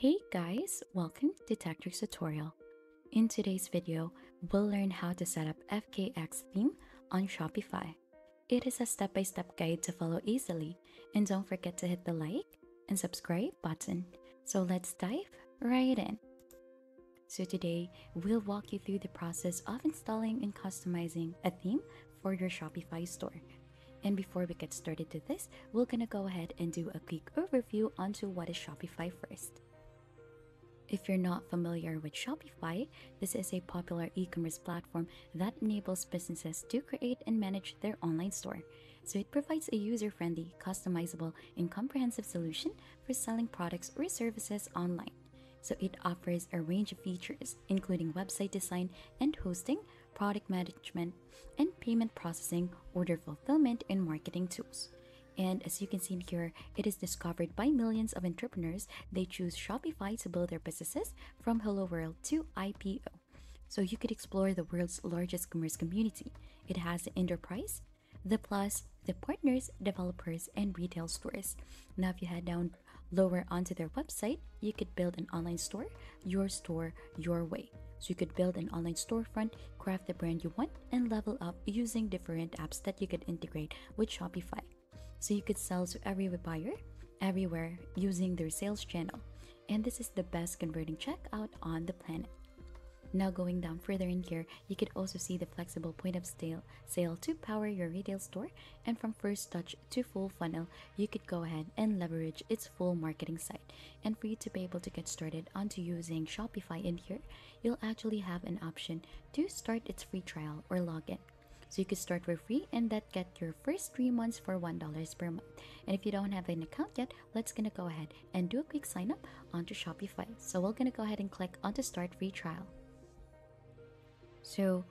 Hey guys, welcome to Tactrix Tutorial. In today's video, we'll learn how to set up FKX theme on Shopify. It is a step-by-step guide to follow easily, and don't forget to hit the like and subscribe button. So let's dive right in. So today, we'll walk you through the process of installing and customizing a theme for your Shopify store. And before we get started to this, we're gonna go ahead and do a quick overview onto what is Shopify first. If you're not familiar with Shopify, this is a popular e-commerce platform that enables businesses to create and manage their online store. So it provides a user-friendly, customizable, and comprehensive solution for selling products or services online. So it offers a range of features, including website design and hosting, product management, and payment processing, order fulfillment, and marketing tools. And as you can see here, it is discovered by millions of entrepreneurs. They choose Shopify to build their businesses from Hello World to IPO. So you could explore the world's largest commerce community. It has the enterprise, the plus, the partners, developers, and retail stores. Now, if you head down lower onto their website, you could build an online store, your way. So you could build an online storefront, craft the brand you want, and level up using different apps that you could integrate with Shopify. So you could sell to every buyer, everywhere, using their sales channel. And this is the best converting checkout on the planet. Now going down further in here, you could also see the flexible point of sale to power your retail store. And from first touch to full funnel, you could go ahead and leverage its full marketing site. And for you to be able to get started onto using Shopify in here, you'll actually have an option to start its free trial or login. So you could start for free and that get your first 3 months for $1 per month. And if you don't have an account yet, let's gonna go ahead and do a quick sign up onto Shopify. So we're gonna go ahead and click on to start free trial. So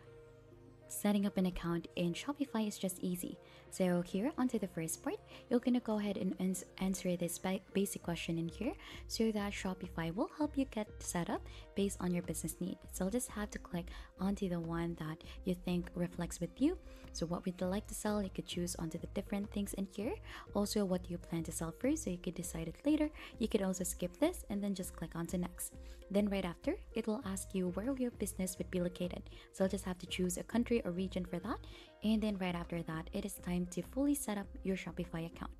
setting up an account in Shopify is just easy. So here onto the first part, you're gonna go ahead and answer this basic question in here so that Shopify will help you get set up based on your business need. So I'll just have to click onto the one that you think reflects with you. So what would you like to sell? You could choose onto the different things in here. Also, what do you plan to sell first? So you could decide it later. You could also skip this and then just click onto next. Then right after, it will ask you where your business would be located. So I'll just have to choose a country or region for that. And then right after that, it is time to fully set up your Shopify account.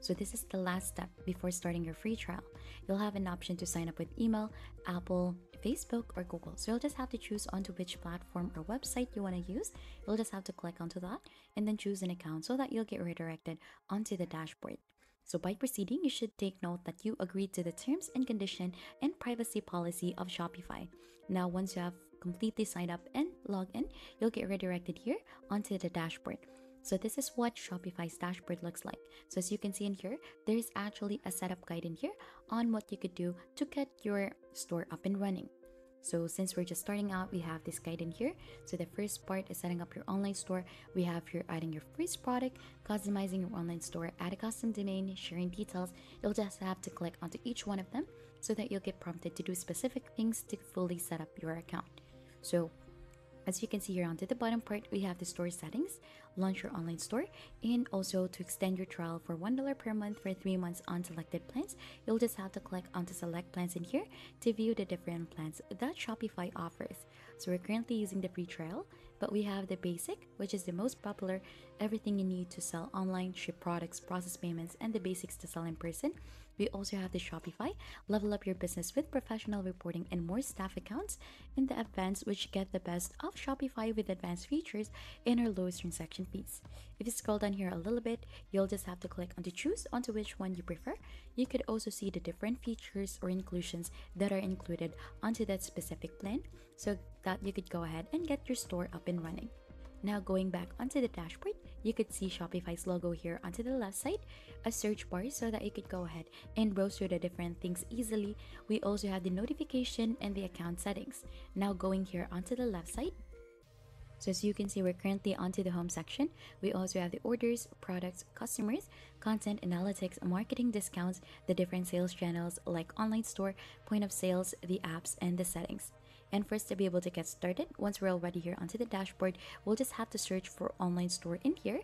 So this is the last step before starting your free trial. You'll have an option to sign up with email, Apple, Facebook, or Google. So you'll just have to choose onto which platform or website you want to use. You'll just have to click onto that and then choose an account so that you'll get redirected onto the dashboard. So by proceeding, you should take note that you agreed to the terms and condition and privacy policy of Shopify. Now, once you have completely signed up and log in, you'll get redirected here onto the dashboard. So this is what Shopify's dashboard looks like. So as you can see in here, there's actually a setup guide in here on what you could do to get your store up and running. So since we're just starting out, we have this guide in here. So the first part is setting up your online store. We have here adding your first product, customizing your online store, add a custom domain, sharing details. You'll just have to click onto each one of them so that you'll get prompted to do specific things to fully set up your account. So as you can see here onto the bottom part, we have the store settings, launch your online store, and also to extend your trial for $1 per month for 3 months on selected plans. You'll just have to click onto select plans in here to view the different plans that Shopify offers. So we're currently using the free trial, but we have the basic, which is the most popular, everything you need to sell online, ship products, process payments, and the basics to sell in person. We also have the Shopify, level up your business with professional reporting and more staff accounts, and the advanced, which get the best of Shopify with advanced features and our lowest transaction fees. If you scroll down here a little bit, you'll just have to click on to choose onto which one you prefer. You could also see the different features or inclusions that are included onto that specific plan so that you could go ahead and get your store up and running. Now going back onto the dashboard, you could see Shopify's logo here onto the left side, a search bar so that you could go ahead and browse through the different things easily. We also have the notification and the account settings. Now going here onto the left side, so as you can see, we're currently onto the home section. We also have the orders, products, customers, content, analytics, marketing discounts, the different sales channels like online store, point of sales, the apps, and the settings. And first, to be able to get started, once we're already here onto the dashboard, we'll just have to search for online store in here.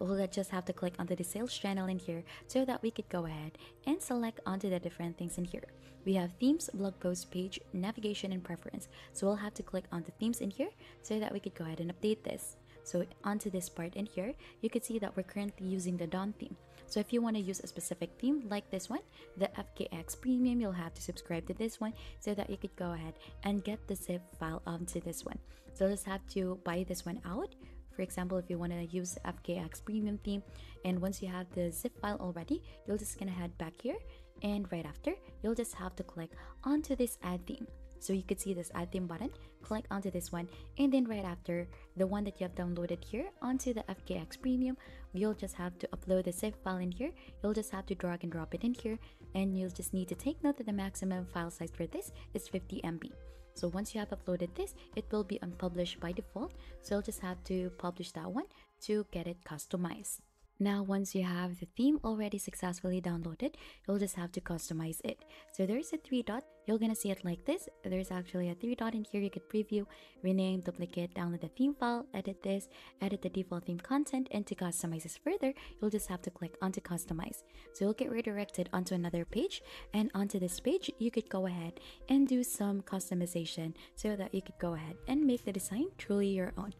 We'll just have to click onto the sales channel in here so that we could go ahead and select onto the different things in here. We have themes, blog post, page, navigation, and preference. So we'll have to click onto themes in here so that we could go ahead and update this. So onto this part in here, you can see that we're currently using the Dawn theme. So if you want to use a specific theme like this one, the FKX Premium, you'll have to subscribe to this one so that you could go ahead and get the zip file onto this one. So just have to buy this one out. For example, if you want to use FKX Premium theme, and once you have the zip file already, you'll just gonna head back here, and right after, you'll just have to click onto this add theme. So you could see this add theme button, click onto this one, and then right after the one that you have downloaded here onto the FKX Premium, you'll just have to upload the zip file in here. You'll just have to drag and drop it in here, and you'll just need to take note that the maximum file size for this is 50 MB. So once you have uploaded this, it will be unpublished by default. So you'll just have to publish that one to get it customized. Now, once you have the theme already successfully downloaded, you'll just have to customize it. So there's a 3-dot. You're gonna see it like this. There's actually a 3-dot in here. You could preview, rename, duplicate, download the theme file, edit this, edit the default theme content, and to customize this further, you'll just have to click onto customize. So you'll get redirected onto another page, and onto this page, you could go ahead and do some customization so that you could go ahead and make the design truly your own.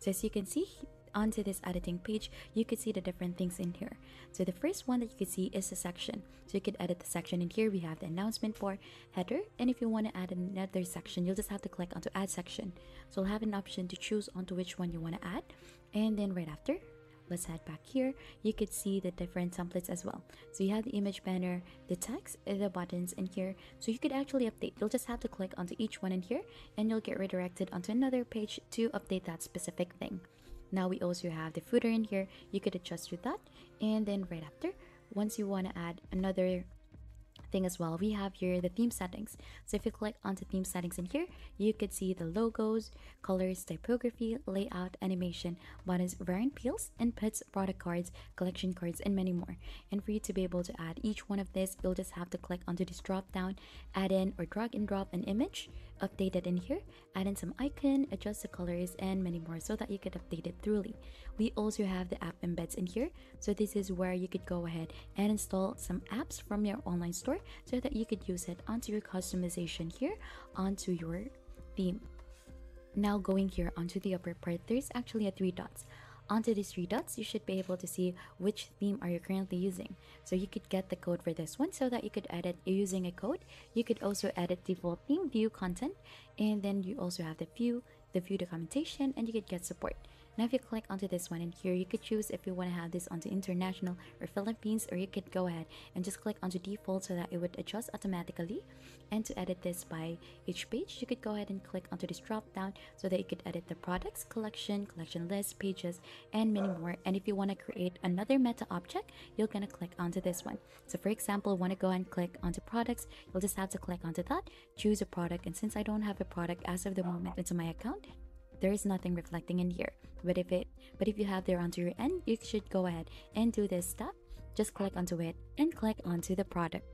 So as you can see, onto this editing page, you could see the different things in here. So the first one that you could see is the section. So you could edit the section in here. We have the announcement board, header, and if you want to add another section, you'll just have to click onto add section. So you'll have an option to choose onto which one you want to add, and then right after, let's head back here. You could see the different templates as well. So you have the image banner, the text, the buttons in here. So you could actually update. You'll just have to click onto each one in here, and you'll get redirected onto another page to update that specific thing. Now we also have the footer in here. You could adjust to that, and then right after, once you want to add another thing as well, we have here the theme settings. So if you click onto theme settings in here, you could see the logos, colors, typography, layout, animation, buttons, variant peels, inputs, product cards, collection cards, and many more. And for you to be able to add each one of this, you'll just have to click onto this drop down, add in or drag and drop an image, update it in here, add in some icon, adjust the colors, and many more so that you could update it thoroughly. We also have the app embeds in here. So this is where you could go ahead and install some apps from your online store so that you could use it onto your customization here onto your theme. Now going here onto the upper part, there's actually a 3 dots. Onto these 3 dots, you should be able to see which theme are you currently using. So you could get the code for this one so that you could edit using a code. You could also edit default theme, view content, and then you also have the view documentation, and you could get support. Now if you click onto this one in here, you could choose if you want to have this onto international or Philippines, or you could go ahead and just click onto default so that it would adjust automatically. And to edit this by each page, you could go ahead and click onto this drop down so that you could edit the products, collection, collection list, pages, and many more. And if you want to create another meta object, you're going to click onto this one. So for example, want to go and click onto products, you'll just have to click onto that, choose a product, and since I don't have a product as of the moment into my account, there is nothing reflecting in here. But if you have there onto your end, you should go ahead and do this step. Just click onto it and click onto the product.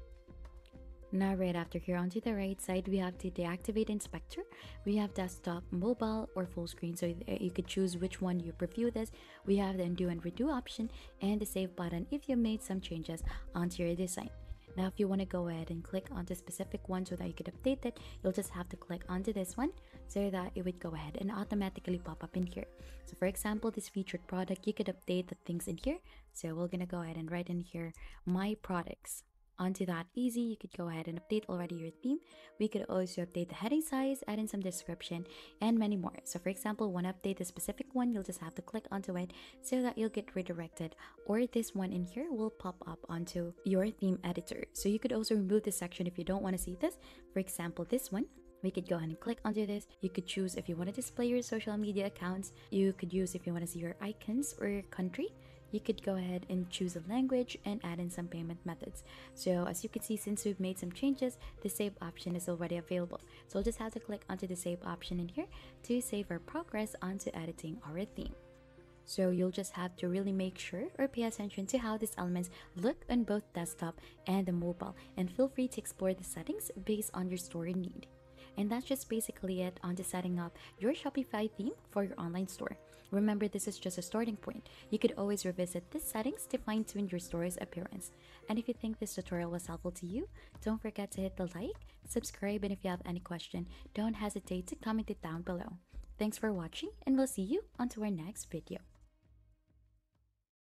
Now right after here onto the right side, we have to deactivate inspector. We have desktop, mobile, or full screen, so you could choose which one you preview this. We have the undo and redo option and the save button if you made some changes onto your design. Now if you want to go ahead and click onto specific one so that you could update it, you'll just have to click onto this one so that it would go ahead and automatically pop up in here. So for example, this featured product, you could update the things in here. So we're gonna go ahead and write in here my products. Onto that easy, you could go ahead and update already your theme. We could also update the heading size, add in some description, and many more. So for example, want to update the specific one, you'll just have to click onto it so that you'll get redirected, or this one in here will pop up onto your theme editor. So you could also remove this section if you don't want to see this. For example, this one, we could go ahead and click onto this. You could choose if you want to display your social media accounts. You could use if you want to see your icons or your country. You could go ahead and choose a language and add in some payment methods. So as you can see, since we've made some changes, the save option is already available. So we'll just have to click onto the save option in here to save our progress onto editing our theme. So you'll just have to really make sure or pay attention to how these elements look on both desktop and the mobile, and feel free to explore the settings based on your story need. And that's just basically it onto setting up your Shopify theme for your online store. Remember, this is just a starting point. You could always revisit these settings to fine-tune your story's appearance. And if you think this tutorial was helpful to you, don't forget to hit the like, subscribe, and if you have any question, don't hesitate to comment it down below. Thanks for watching, and we'll see you onto our next video.